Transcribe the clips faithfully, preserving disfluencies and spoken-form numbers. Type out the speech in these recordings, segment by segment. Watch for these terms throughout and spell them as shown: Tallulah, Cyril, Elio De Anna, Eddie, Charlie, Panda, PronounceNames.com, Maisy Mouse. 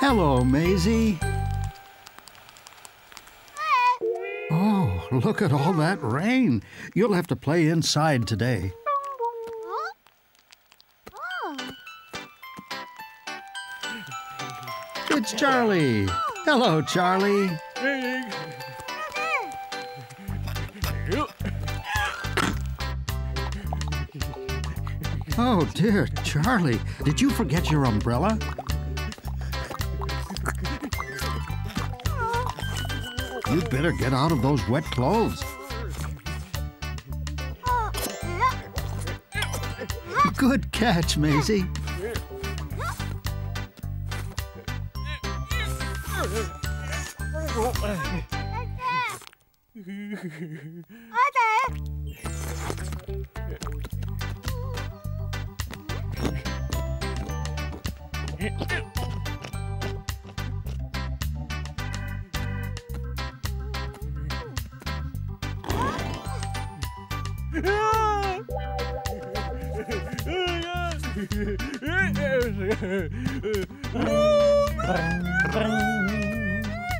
Hello, Maisy. Oh, look at all that rain. You'll have to play inside today. It's Charlie. Hello, Charlie. Oh, dear, Charlie. Did you forget your umbrella? You'd better get out of those wet clothes. Good catch, Maisy.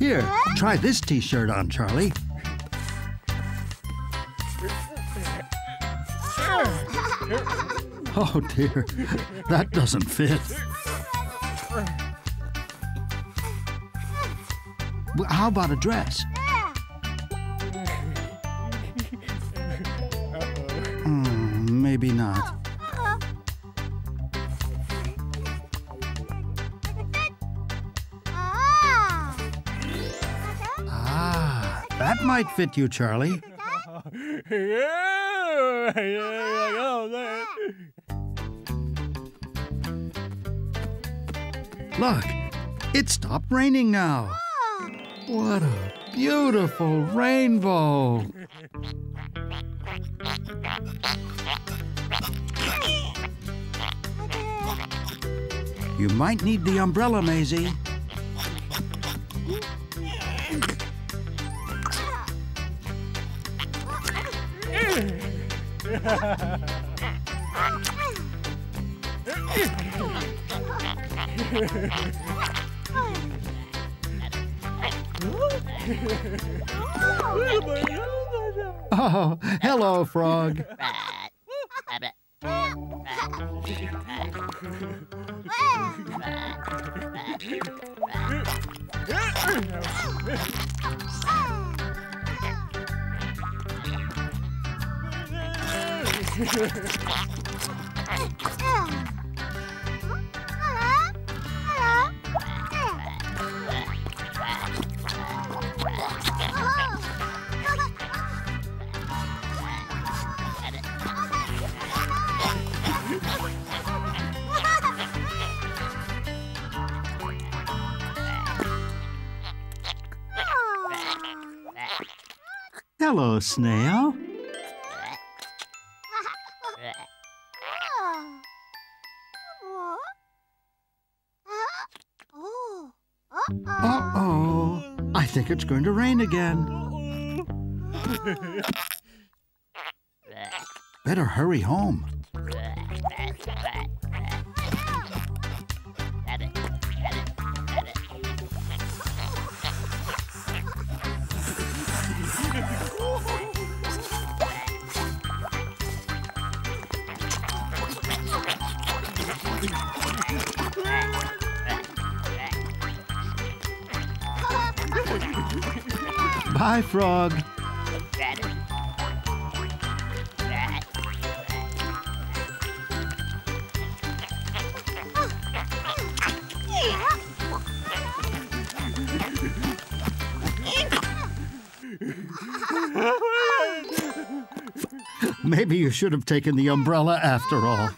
Here, try this t-shirt on, Charlie. Oh dear, that doesn't fit. How about a dress? Mm, maybe not. That might fit you, Charlie. Look, it stopped raining now. What a beautiful rainbow. You might need the umbrella, Maisy. Oh, hello, frog. Hello, snail. Uh-oh, I think it's going to rain again. Better hurry home. Bye, frog. Maybe you should have taken the umbrella after all.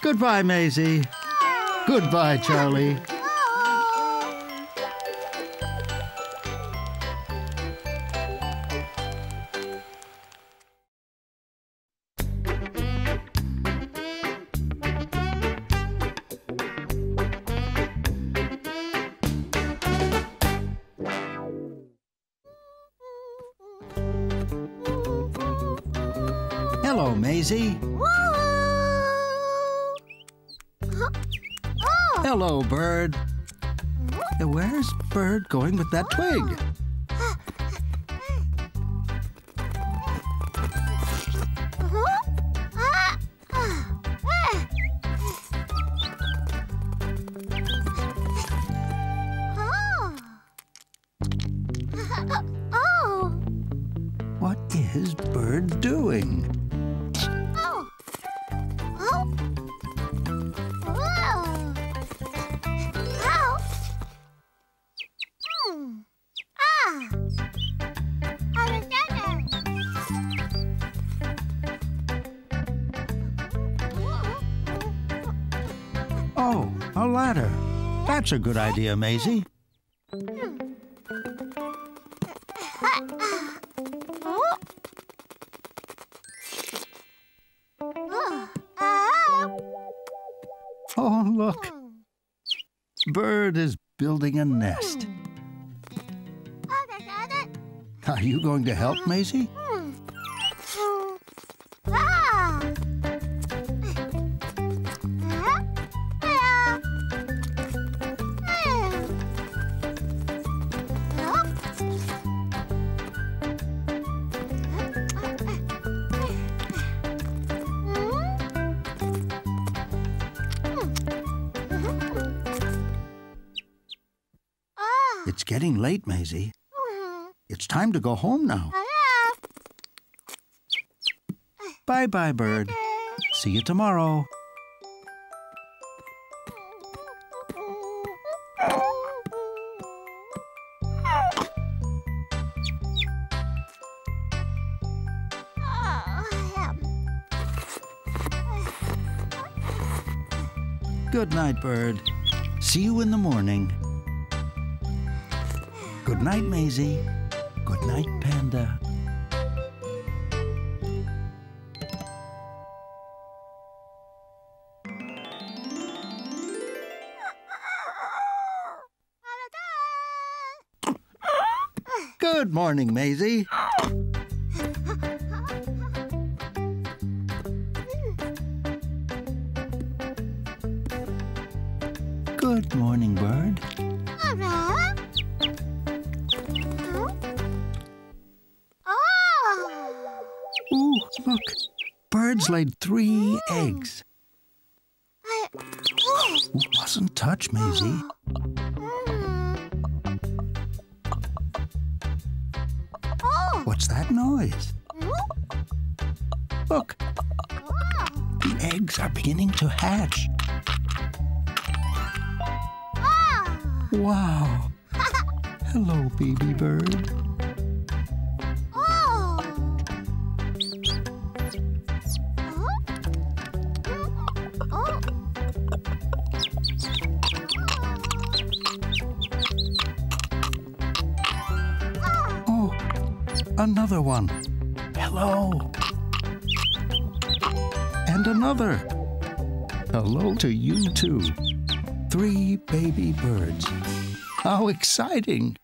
Goodbye, Maisy. Goodbye, Charlie. Hello, Maisy. Whoa! Huh? Oh. Hello, Bird. Now, where's Bird going with that twig? Oh, a ladder. That's a good idea, Maisy. Oh, look. Bird is building a nest. Are you going to help, Maisy? It's getting late, Maisy. It's time to go home now. Bye-bye, Bird. See you tomorrow. Good night, Bird. See you in the morning. Good night, Maisy. Good night, Panda. Good morning, Maisy. Good morning, Bird. Look, birds laid three eggs. Ooh, mustn't touch, Maisy. What's that noise? Look, the eggs are beginning to hatch. Wow. Hello, baby bird. Another one. Hello. And another. Hello to you too. Three baby birds. How exciting.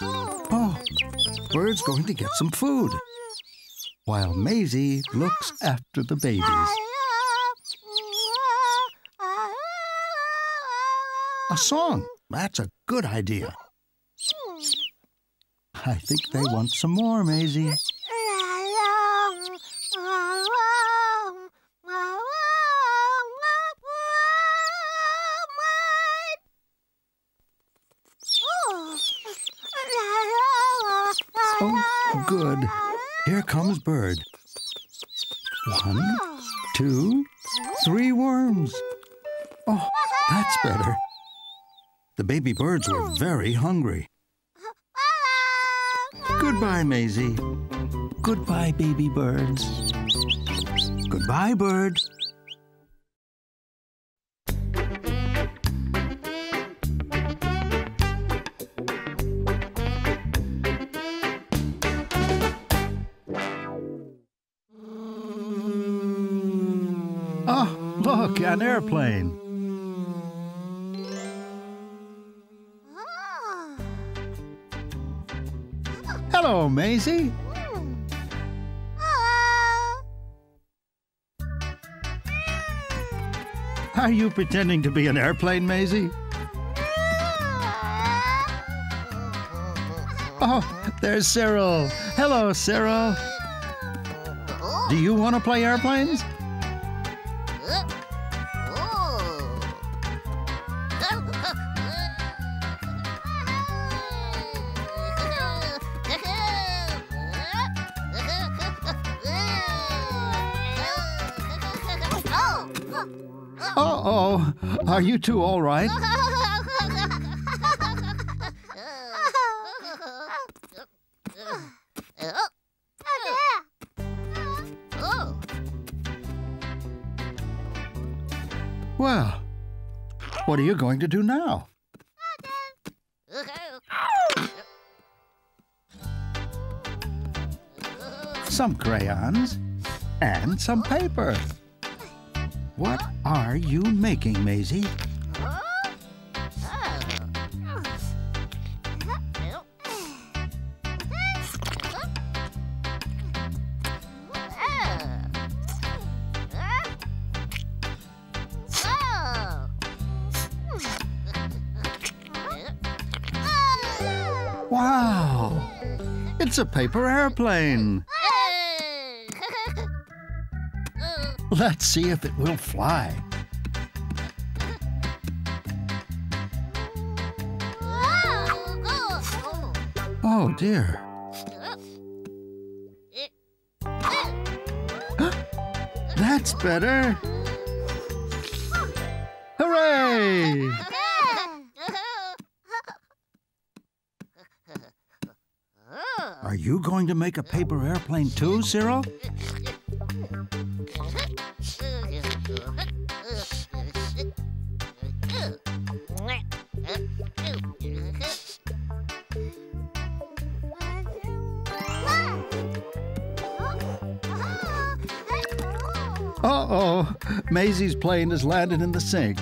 Oh, bird's going to get some food, while Maisy looks after the babies. A song. That's a good idea. I think they want some more, Maisy. Oh, good. Here comes Bird. One, two, three worms. Oh, that's better. The baby birds were very hungry. Goodbye, Maisy. Goodbye, baby birds. Goodbye, Bird. Oh, Look, an airplane. Hello, Maisy. Are you pretending to be an airplane, Maisy? Oh, there's Cyril. Hello, Cyril. Do you want to play airplanes? Uh-oh, are you two all right? Well, what are you going to do now? Some crayons and some paper. What are you making, Maisy? Wow! It's a paper airplane! Let's see if it will fly. Oh, dear. That's better. Hooray! Are you going to make a paper airplane too, Cyril? Uh-oh, Maisy's plane has landed in the sink.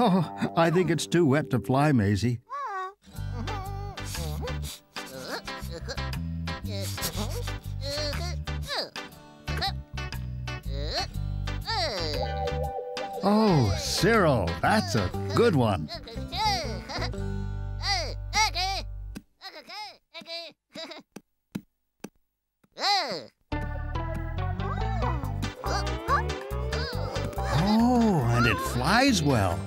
Oh, I think it's too wet to fly, Maisy. Oh, Cyril, that's a good one. Oh, and it flies well.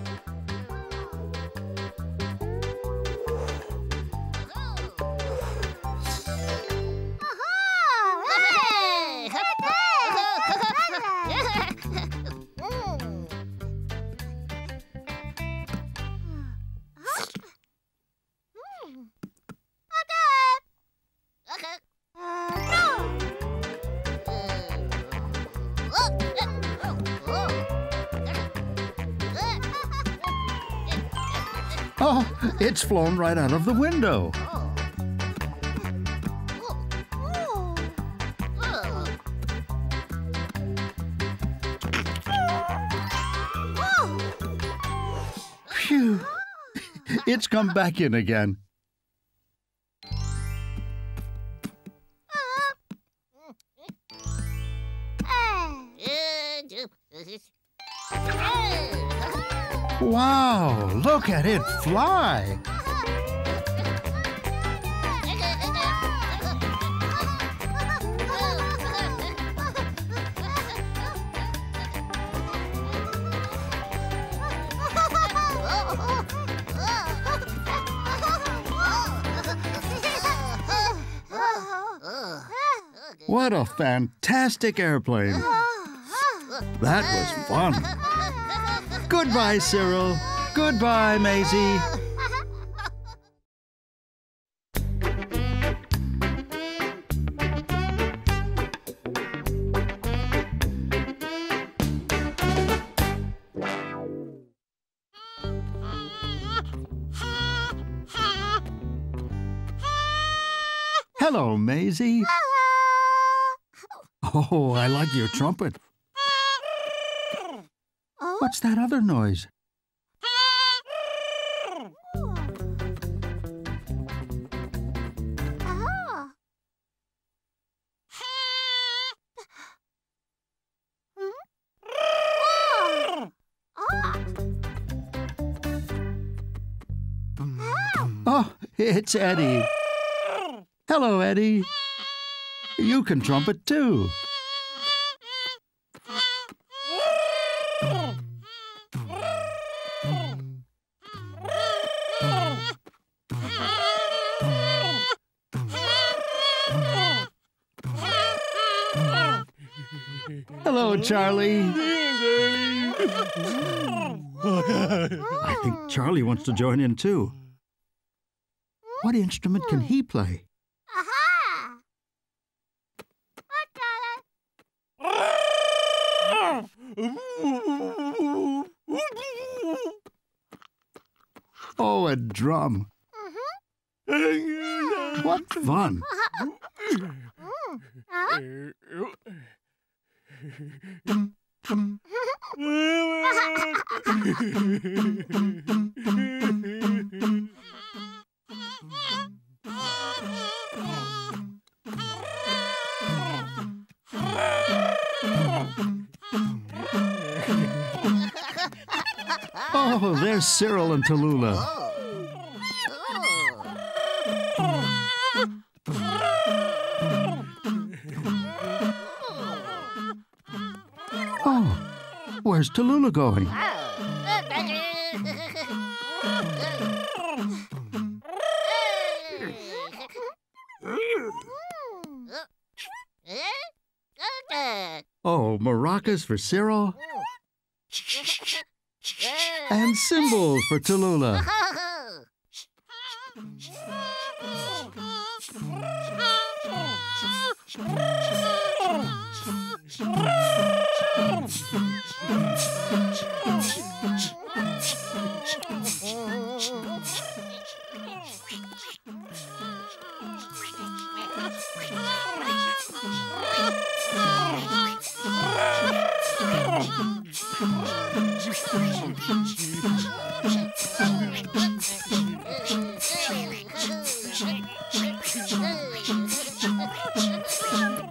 Oh, it's flown right out of the window. Phew, it's come back in again. Wow, look at it fly! What a fantastic airplane! That was fun! Goodbye, Cyril. Goodbye, Maisy. Hello, Maisy. Hello. Oh, I like your trumpet. Oh? What's that other noise? Oh, it's Eddie. Hello, Eddie. You can trumpet too. Hello, Charlie. I think Charlie wants to join in too. What instrument can he play? Aha! What color? Oh, a drum. Mm-hmm. What fun! Oh, there's Cyril and Tallulah. Oh, where's Tallulah going? Oh, maracas for Cyril. And cymbals for Tallulah.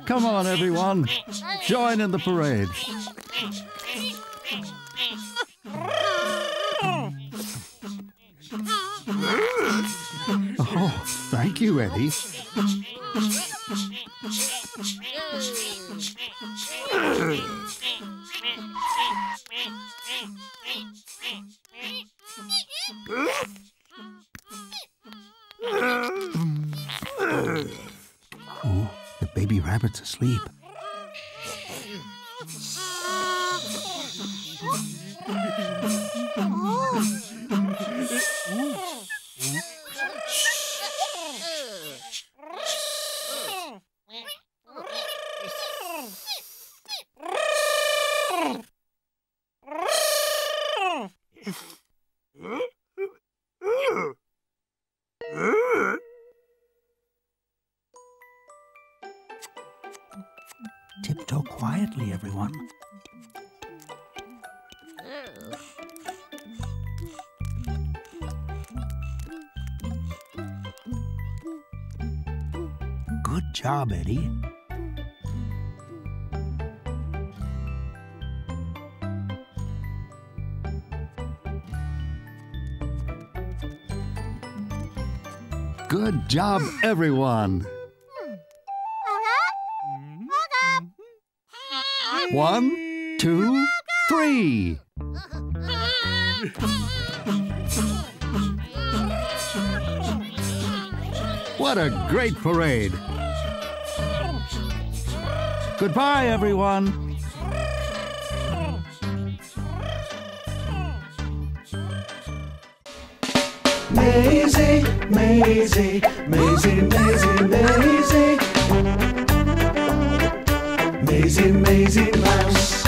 Come on, everyone, join in the parade. Oh, thank you, Eddie. Oh, the baby rabbit's asleep. Tiptoe quietly, everyone. Good job, Eddie. Good job, everyone. One, two, three. What a great parade. Goodbye, everyone. Maisy, Maisy, Maisy, Maisy, Maisy, Maisy, Maisy Mouse.